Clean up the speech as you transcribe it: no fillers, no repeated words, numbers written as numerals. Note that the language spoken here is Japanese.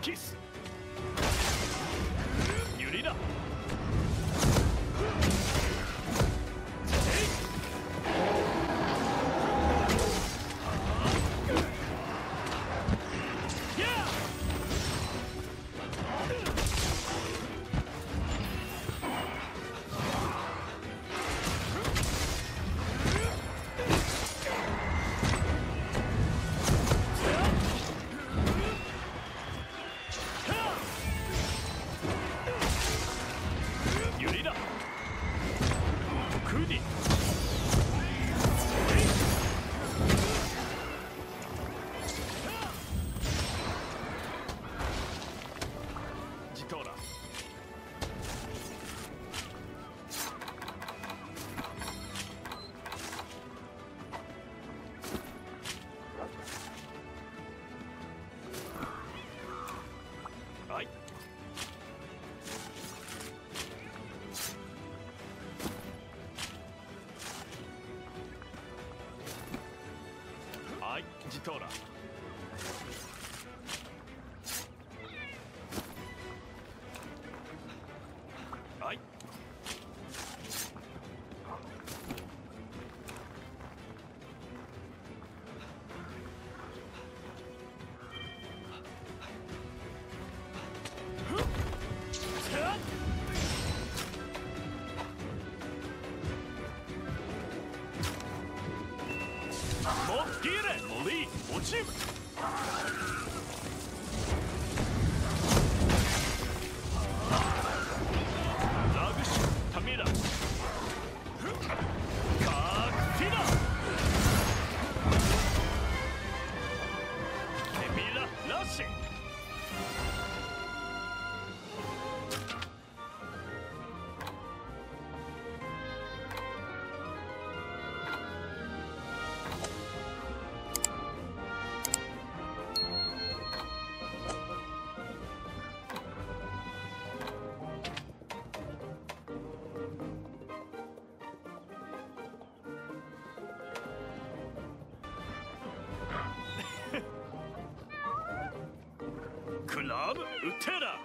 キスユリだ。トラはいもっきれモリー落ちる。ラグシュタミラカーティラテミララッシュ。クラブウテラ